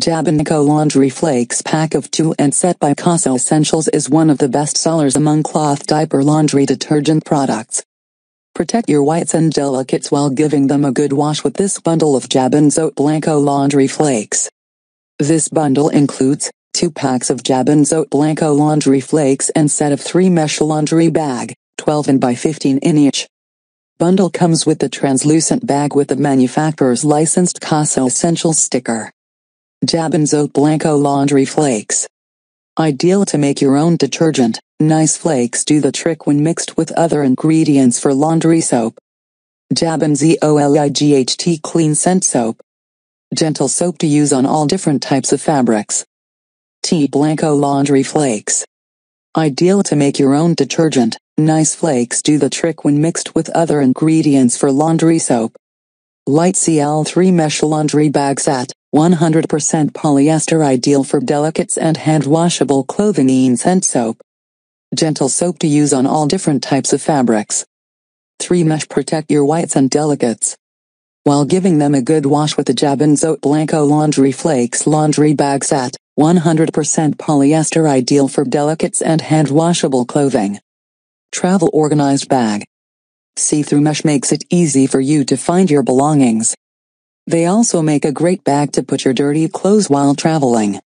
Jabon Co Laundry Flakes Pack of 2 and Set by Casa Essentials is one of the best sellers among cloth diaper laundry detergent products. Protect your whites and delicates while giving them a good wash with this bundle of Jabon Zote Blanco Laundry Flakes. This bundle includes 2 packs of Jabon Zote Blanco Laundry Flakes and set of 3 mesh laundry bag, 12 in by 15 in each. Bundle comes with the translucent bag with the manufacturer's licensed Casa Essentials sticker. Jabon Zote Blanco Laundry Flakes. Ideal to make your own detergent, nice flakes do the trick when mixed with other ingredients for laundry soap. Jabon Zote Clean Scent Soap. Gentle soap to use on all different types of fabrics. T Blanco Laundry Flakes. Ideal to make your own detergent, nice flakes do the trick when mixed with other ingredients for laundry soap. Light CL3 Mesh Laundry Bag Set. 100% polyester, ideal for delicates and hand-washable clothing. Clean Scent Soap. Gentle soap to use on all different types of fabrics. 3 mesh protect your whites and delicates while giving them a good wash with the Jabon Zote Blanco Laundry Flakes Laundry Bag Set. 100% polyester, ideal for delicates and hand-washable clothing. Travel organized bag. See-through mesh makes it easy for you to find your belongings. They also make a great bag to put your dirty clothes while traveling.